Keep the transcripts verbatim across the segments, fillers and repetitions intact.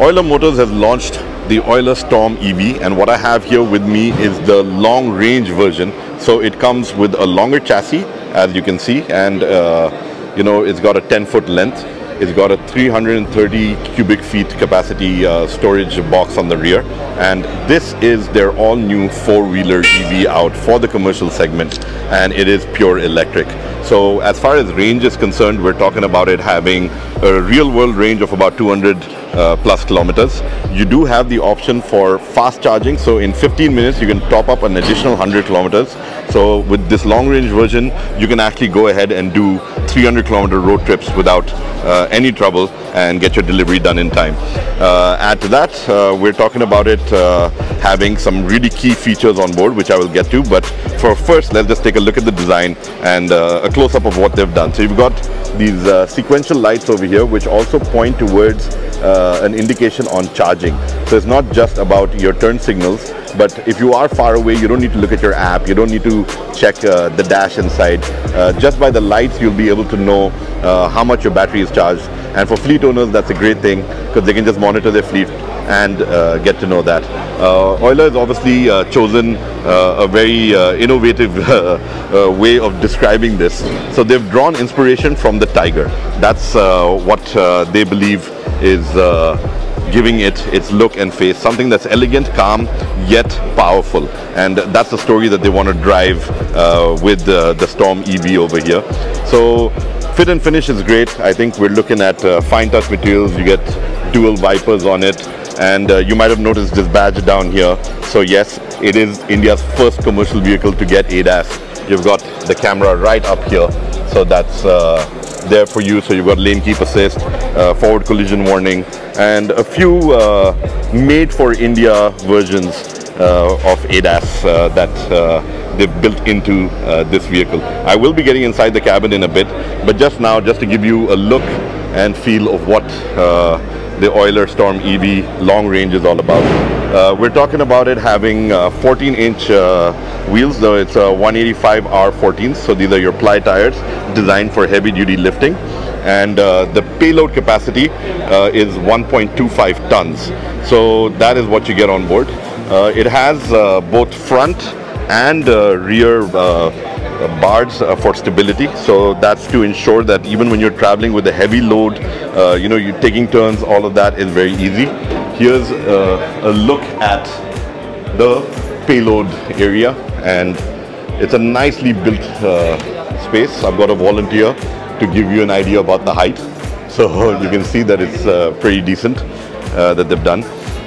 Euler Motors has launched the Euler Storm E V, and what I have here with me is the long range version. So it comes with a longer chassis, as you can see, and uh, you know, it's got a ten foot length. It's got a three hundred thirty cubic feet capacity uh, storage box on the rear, and this is their all-new four-wheeler E V out for the commercial segment, and it is pure electric. So as far as range is concerned, we're talking about it having a real-world range of about two hundred uh, plus kilometers. You do have the option for fast charging, so in fifteen minutes you can top up an additional one hundred kilometers. So with this long-range version, you can actually go ahead and do three hundred kilometer road trips without uh, any trouble and get your delivery done in time. Uh, add to that, uh, we're talking about it uh, having some really key features on board, which I will get to, but for first let's just take a look at the design and uh, a close-up of what they've done. So you've got these uh, sequential lights over here, which also point towards uh, an indication on charging. So it's not just about your turn signals, but if you are far away, you don't need to look at your app, you don't need to check uh, the dash inside. Uh, just by the lights, you'll be able to know uh, how much your battery is charged. And for fleet owners, that's a great thing, because they can just monitor their fleet and uh, get to know that. Uh, Euler has obviously uh, chosen uh, a very uh, innovative uh, uh, way of describing this. So they've drawn inspiration from the Tiger. That's uh, what uh, they believe is uh, giving it its look and face, something that's elegant, calm, yet powerful. And that's the story that they want to drive uh, with uh, the Storm E V over here. So fit and finish is great. I think we're looking at uh, fine touch materials. You get dual wipers on it, and uh, you might have noticed this badge down here. So yes, it is India's first commercial vehicle to get A D A S. You've got the camera right up here, so that's uh, there for you. So you've got lane keep assist, uh, forward collision warning, and a few uh, made for India versions uh, of A D A S uh, that uh, they've built into uh, this vehicle. I will be getting inside the cabin in a bit, but just now, just to give you a look and feel of what uh, the Euler Storm E V long range is all about. Uh, we're talking about it having fourteen inch uh, uh, wheels, though it's a one eighty-five R fourteen, so these are your ply tires designed for heavy duty lifting, and uh, the payload capacity uh, is one point two five tons, so that is what you get on board. Uh, it has uh, both front and uh, rear uh, bars uh, for stability, so that's to ensure that even when you're traveling with a heavy load, uh, you know, you're taking turns, all of that is very easy. Here's uh, a look at the payload area, and it's a nicely built uh, space. I've got a volunteer to give you an idea about the height, so you can see that it's uh, pretty decent uh, that they've done.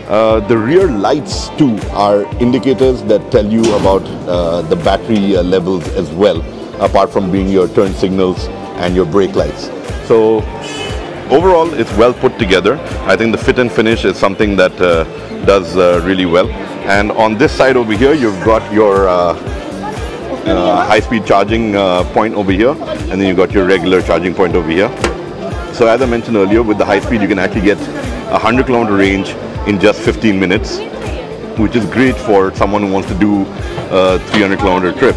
Uh, the rear lights too are indicators that tell you about uh, the battery uh, levels as well, apart from being your turn signals and your brake lights. So overall, it's well put together. I think the fit and finish is something that uh, does uh, really well. And on this side over here, you've got your uh, uh, high-speed charging uh, point over here, and then you've got your regular charging point over here. So as I mentioned earlier, with the high speed, you can actually get a one hundred kilometer range in just fifteen minutes, which is great for someone who wants to do a three hundred kilometer trip.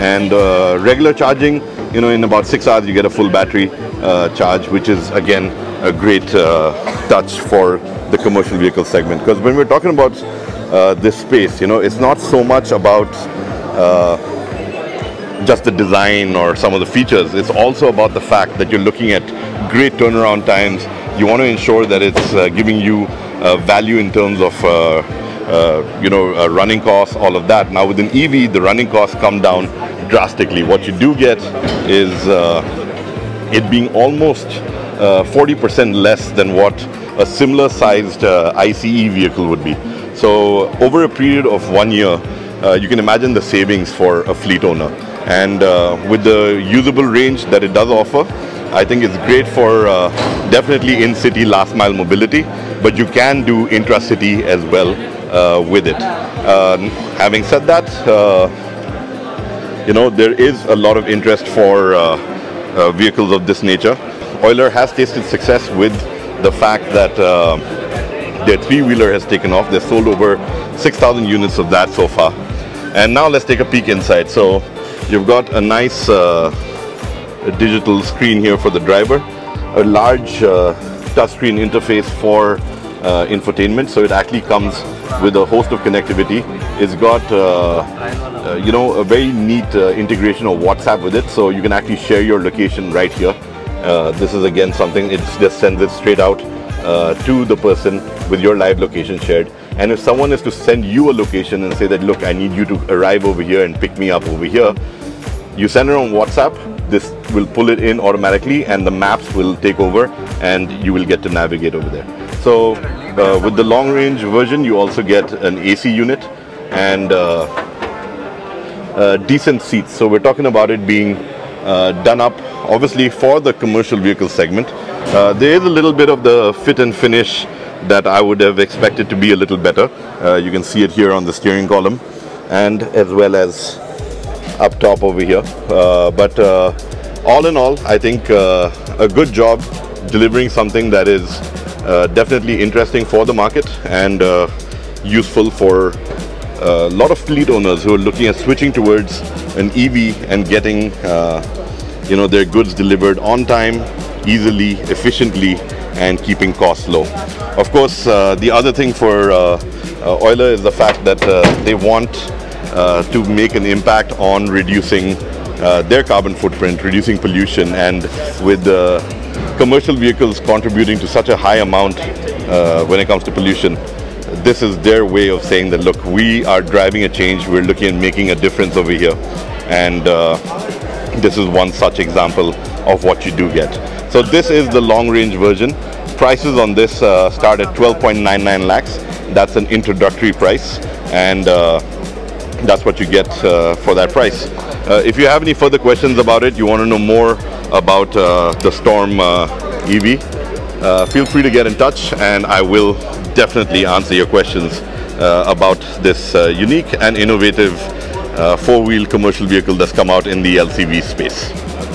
And uh, regular charging, you know, in about six hours you get a full battery uh, charge, which is again a great uh, touch for the commercial vehicle segment, because when we're talking about uh, this space, you know, it's not so much about uh, just the design or some of the features. It's also about the fact that you're looking at great turnaround times. You want to ensure that it's uh, giving you uh, value in terms of uh, uh, you know, uh, running costs, all of that. Now with an E V, the running costs come down drastically. What you do get is uh, it being almost forty percent uh, less than what a similar sized uh, ICE vehicle would be. So over a period of one year, uh, you can imagine the savings for a fleet owner. And uh, with the usable range that it does offer, I think it's great for uh, definitely in-city last-mile mobility, but you can do intra-city as well uh, with it. Uh, having said that, uh, you know, there is a lot of interest for uh, uh, vehicles of this nature. Euler has tasted success with the fact that uh, their three-wheeler has taken off. They've sold over six thousand units of that so far. And now let's take a peek inside. So you've got a nice uh, a digital screen here for the driver, a large uh, touchscreen interface for uh, infotainment, so it actually comes with a host of connectivity. It's got uh, uh, you know, a very neat uh, integration of WhatsApp with it, so you can actually share your location right here. Uh, this is again something, it just sends it straight out uh, to the person with your live location shared. And if someone is to send you a location and say that, look, I need you to arrive over here and pick me up over here, you send it on WhatsApp, this will pull it in automatically and the maps will take over and you will get to navigate over there. So uh, with the long range version, you also get an A C unit and uh, uh, decent seats. So we're talking about it being uh, done up, obviously, for the commercial vehicle segment. Uh, there is a little bit of the fit and finish that I would have expected to be a little better. Uh, you can see it here on the steering column and as well as up top over here. Uh, but uh, all in all, I think uh, a good job delivering something that is uh, definitely interesting for the market and uh, useful for a lot of fleet owners who are looking at switching towards an E V and getting uh, you know, their goods delivered on time, easily, efficiently, and keeping costs low. Of course, uh, the other thing for uh, uh, Euler is the fact that uh, they want uh, to make an impact on reducing uh, their carbon footprint, reducing pollution, and with uh, commercial vehicles contributing to such a high amount uh, when it comes to pollution, this is their way of saying that, look, we are driving a change, we're looking at making a difference over here, and uh, this is one such example of what you do get. So this is the long range version. Prices on this uh, start at twelve point nine nine lakhs. That's an introductory price, and uh, that's what you get uh, for that price. Uh, if you have any further questions about it, you want to know more about uh, the Storm uh, E V, uh, feel free to get in touch and I will definitely answer your questions uh, about this uh, unique and innovative Uh, four-wheel commercial vehicle that's come out in the L C V space.